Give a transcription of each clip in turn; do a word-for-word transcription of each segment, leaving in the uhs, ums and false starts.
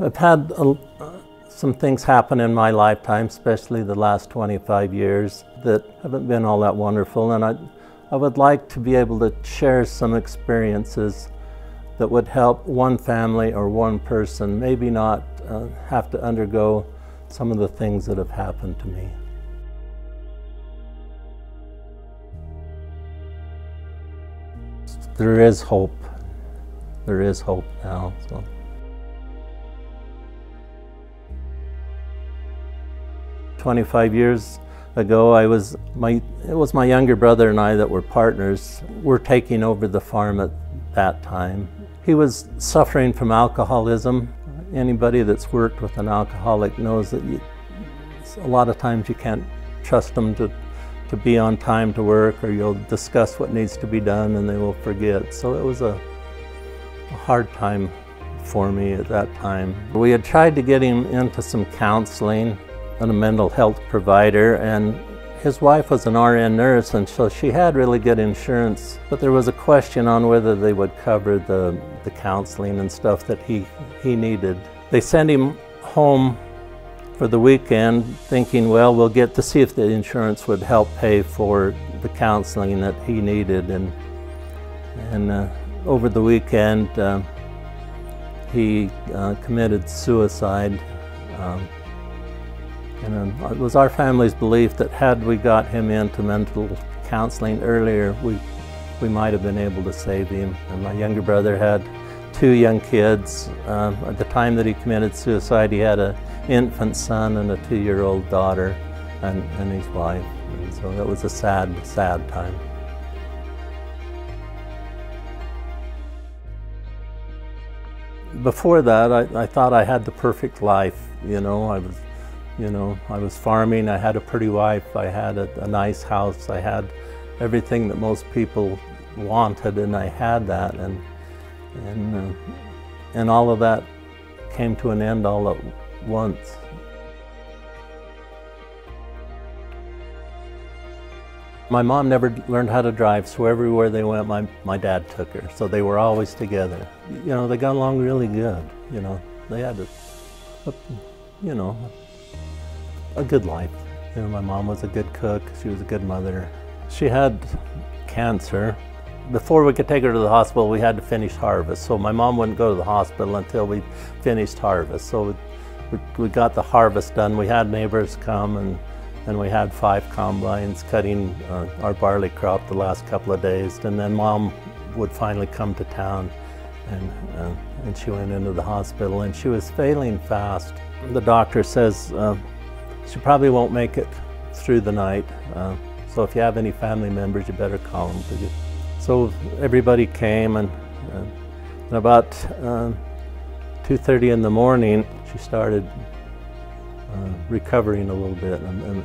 I've had a, some things happen in my lifetime, especially the last twenty-five years, that haven't been all that wonderful, and I, I would like to be able to share some experiences that would help one family or one person maybe not uh, have to undergo some of the things that have happened to me. There is hope. There is hope now. So. twenty-five years ago, I was my it was my younger brother and I that were partners. We're taking over the farm at that time. He was suffering from alcoholism. Anybody that's worked with an alcoholic knows that you, a lot of times you can't trust them to to be on time to work, or you'll discuss what needs to be done and they will forget. So it was a, a hard time for me at that time. We had tried to get him into some counseling and a mental health provider, and his wife was an R N nurse, and so she had really good insurance, but there was a question on whether they would cover the, the counseling and stuff that he, he needed. They sent him home for the weekend thinking, well, we'll get to see if the insurance would help pay for the counseling that he needed. And, and uh, over the weekend, uh, he uh, committed suicide. Um, and uh, it was our family's belief that had we got him into mental counseling earlier, we, we might have been able to save him. And my younger brother had two young kids. Uh, at the time that he committed suicide, he had a infant son and a two-year-old daughter and, and his wife. And so it was a sad, sad time. Before that, I, I thought I had the perfect life. You know, I was, you know, I was farming. I had a pretty wife. I had a, a nice house. I had everything that most people wanted, and I had that. And and uh, and all of that came to an end all at once. once. My mom never learned how to drive, so everywhere they went, my, my dad took her. So they were always together. You know, they got along really good. You know, they had a, a you know, a good life. You know, my mom was a good cook. She was a good mother. She had cancer. Before we could take her to the hospital, we had to finish harvest. So my mom wouldn't go to the hospital until we finished harvest. So it, We, we got the harvest done. We had neighbors come, and, and we had five combines cutting uh, our barley crop the last couple of days. And then Mom would finally come to town, and, uh, and she went into the hospital, and she was failing fast. The doctor says uh, she probably won't make it through the night. Uh, so if you have any family members, you better call them. You? So everybody came, and, uh, and about uh, two thirty in the morning, she started uh, recovering a little bit, and, and,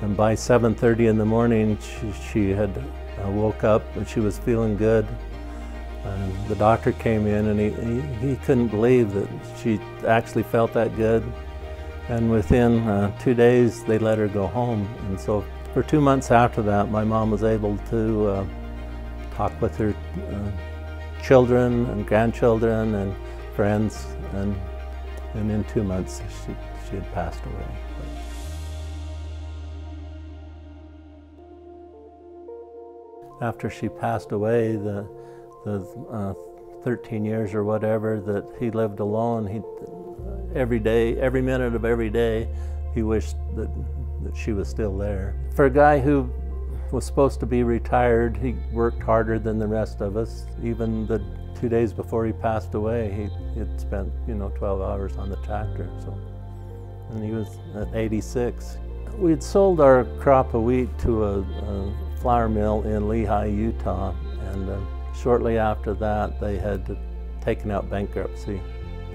and by seven thirty in the morning, she, she had uh, woke up and she was feeling good. And the doctor came in, and he, he, he couldn't believe that she actually felt that good. And within uh, two days, they let her go home. And so for two months after that, my mom was able to uh, talk with her uh, children and grandchildren and friends, and, and in two months she, she had passed away. But after she passed away, the, the uh, thirteen years or whatever that he lived alone, he, every day, every minute of every day, he wished that, that she was still there. For a guy who was supposed to be retired, he worked harder than the rest of us. Even the two days before he passed away, he, he had spent, you know, twelve hours on the tractor. So, and he was at eighty-six. We had sold our crop of wheat to a, a flour mill in Lehi, Utah, and uh, shortly after that, they had taken out bankruptcy.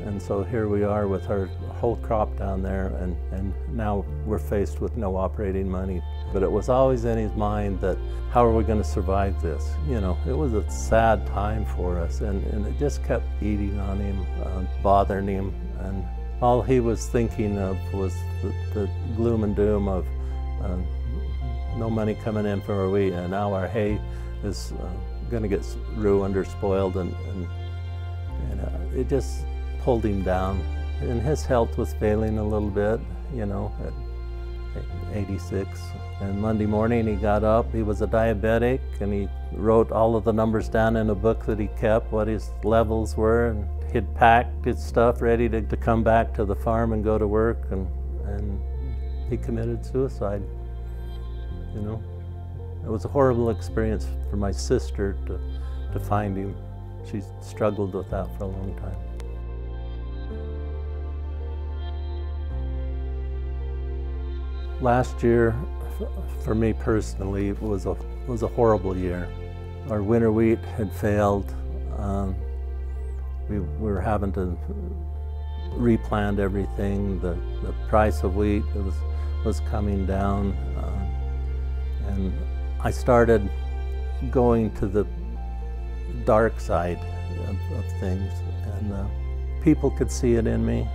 And so here we are with our whole crop down there, and, and now we're faced with no operating money. But it was always in his mind that, how are we going to survive this? You know, it was a sad time for us, and, and it just kept eating on him, uh, bothering him. And all he was thinking of was the, the gloom and doom of uh, no money coming in for our wheat, and now our hay is uh, going to get ruined or spoiled, and, and, and uh, it just pulled him down. and his health was failing a little bit, you know, at eighty-six. And Monday morning he got up, he was a diabetic, and he wrote all of the numbers down in a book that he kept, what his levels were, and he'd packed his stuff ready to, to come back to the farm and go to work, and, and he committed suicide, you know. It was a horrible experience for my sister to, to find him. She struggled with that for a long time. Last year, for me personally, it was a was a horrible year. Our winter wheat had failed. Um, we were having to replant everything. The the price of wheat was was coming down, uh, and I started going to the dark side of, of things, and uh, people could see it in me.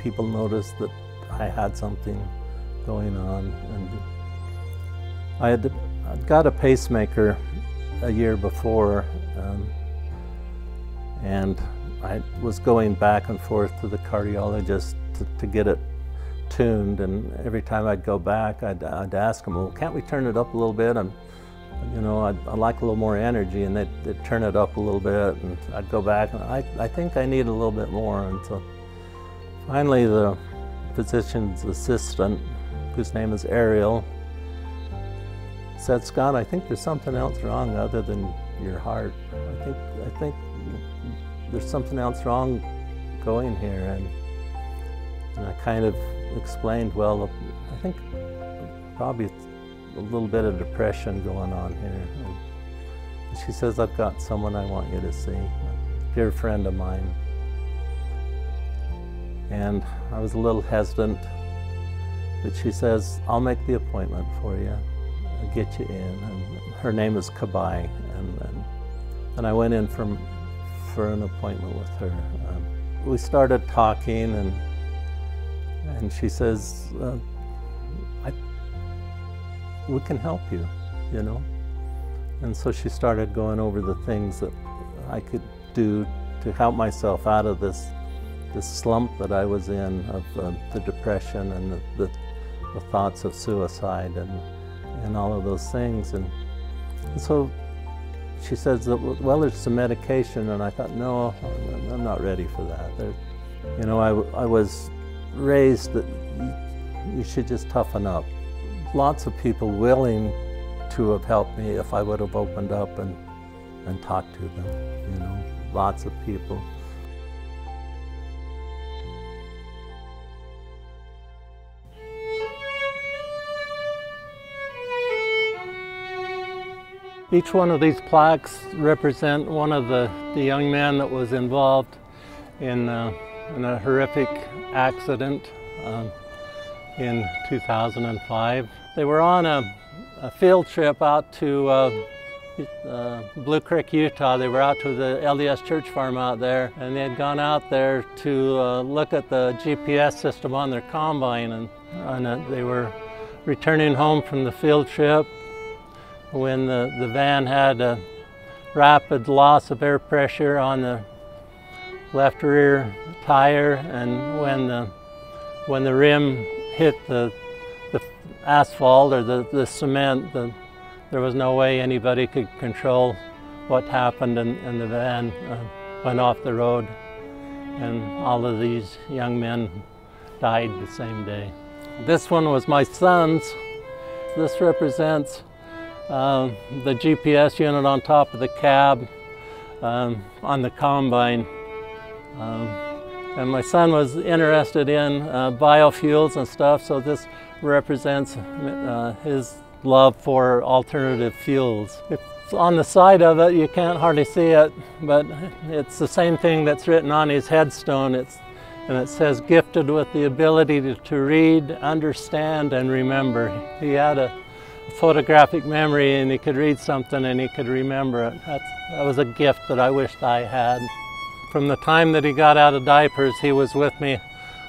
People noticed that I had something going on, and I had to, I'd got a pacemaker a year before, um, and I was going back and forth to the cardiologist to, to get it tuned, and every time I'd go back, I'd, I'd ask him, well, can't we turn it up a little bit? I'm, you know, I'd, I'd like a little more energy, and they'd, they'd turn it up a little bit, and I'd go back, and I, I think I need a little bit more. And so finally the physician's assistant, whose name is Ariel, said, Scott, I think there's something else wrong other than your heart. I think, I think there's something else wrong going here. And, and I kind of explained, well, I think probably a little bit of depression going on here. And she says, I've got someone I want you to see, a dear friend of mine. And I was a little hesitant, but she says, I'll make the appointment for you. I'll get you in. And her name is Kabai. And, and, and I went in for, for an appointment with her. Um, we started talking, and, and she says, uh, I, we can help you, you know? And so she started going over the things that I could do to help myself out of this the slump that I was in, of uh, the depression and the, the, the thoughts of suicide and, and all of those things. And, and so she says, that, well, there's some medication. And I thought, no, I'm not ready for that. There, you know, I, I was raised that you should just toughen up. Lots of people willing to have helped me if I would have opened up and, and talked to them, you know, lots of people. Each one of these plaques represent one of the, the young men that was involved in, uh, in a horrific accident um, in two thousand five. They were on a, a field trip out to uh, uh, Blue Creek, Utah. They were out to the L D S church farm out there, and they had gone out there to uh, look at the G P S system on their combine, and, and uh, they were returning home from the field trip when the, the van had a rapid loss of air pressure on the left rear tire, and when the, when the rim hit the, the asphalt or the, the cement, the, there was no way anybody could control what happened, and, and the van uh, went off the road, and all of these young men died the same day. This one was my son's. This represents Uh, the G P S unit on top of the cab um, on the combine. Um, and my son was interested in uh, biofuels and stuff, so this represents uh, his love for alternative fuels. It's on the side of it, you can't hardly see it, but it's the same thing that's written on his headstone. It's, and it says, gifted with the ability to, to read, understand, and remember. He had a photographic memory, and he could read something and he could remember it. That's, that was a gift that I wished I had. From the time that he got out of diapers, he was with me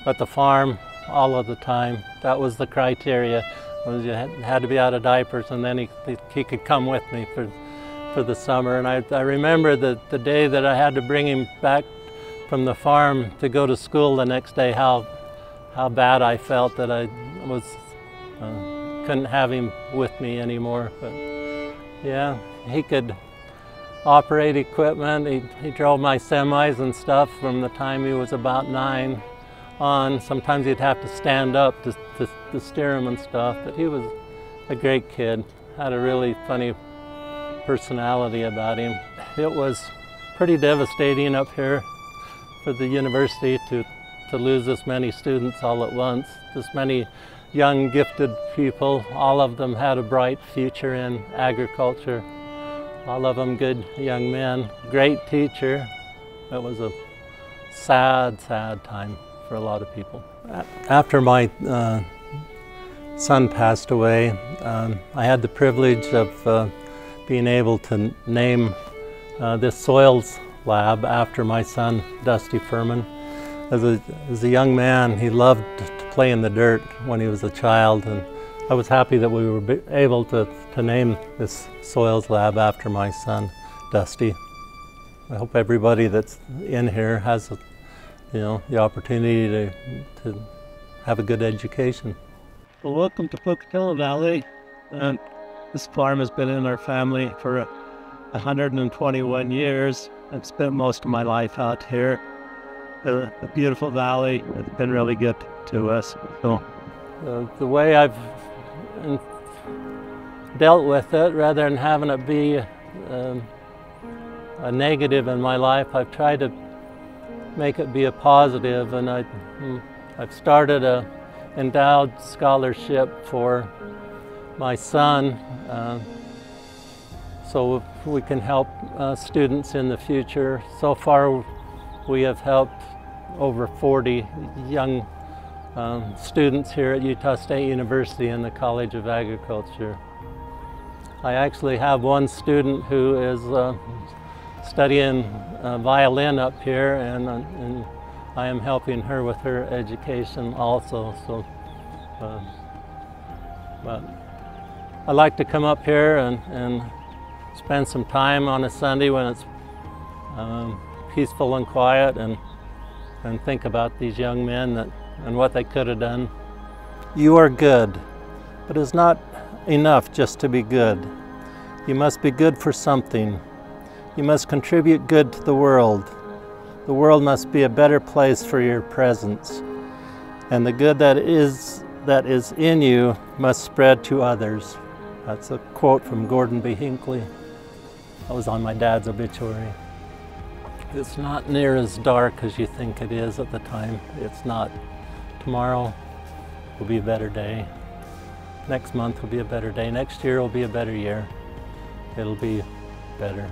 at the farm all of the time. That was the criteria, was you had to be out of diapers, and then he, he could come with me for, for the summer. And I, I remember the, the day that I had to bring him back from the farm to go to school the next day how how bad I felt that I was uh, couldn't have him with me anymore. But yeah, he could operate equipment. He, he drove my semis and stuff from the time he was about nine on. Sometimes he'd have to stand up to, to, to steer him and stuff, but he was a great kid. Had a really funny personality about him. It was pretty devastating up here for the university to, to lose this many students all at once, this many young, gifted people. All of them had a bright future in agriculture. All of them good young men, great teacher. It was a sad, sad time for a lot of people. After my uh, son passed away, um, I had the privilege of uh, being able to name uh, this soils lab after my son, Dusty Fuhriman. As a, as a young man, he loved to play in the dirt when he was a child, and I was happy that we were able to, to name this soils lab after my son, Dusty. I hope everybody that's in here has a, you know, the opportunity to, to have a good education. Well, welcome to Pocatello Valley. Um, this farm has been in our family for one hundred twenty-one years. I've spent most of my life out here. Uh, a beautiful valley. It's been really good to us. So, uh, the way I've and dealt with it, rather than having it be um, a negative in my life, I've tried to make it be a positive, and I, I've started a endowed scholarship for my son uh, so we can help uh, students in the future. So far we have helped over forty young Um, students here at Utah State University in the College of Agriculture. I actually have one student who is uh, studying uh, violin up here, and, uh, and I am helping her with her education also. So, uh, but I like to come up here and, and spend some time on a Sunday when it's um, peaceful and quiet, and, and think about these young men that and what they could have done. You are good, but it's not enough just to be good. You must be good for something. You must contribute good to the world. The world must be a better place for your presence. And the good that is, that is in you must spread to others. That's a quote from Gordon B. Hinckley. That was on my dad's obituary. It's not near as dark as you think it is at the time. It's not. Tomorrow will be a better day. Next month will be a better day. Next year will be a better year. It'll be better.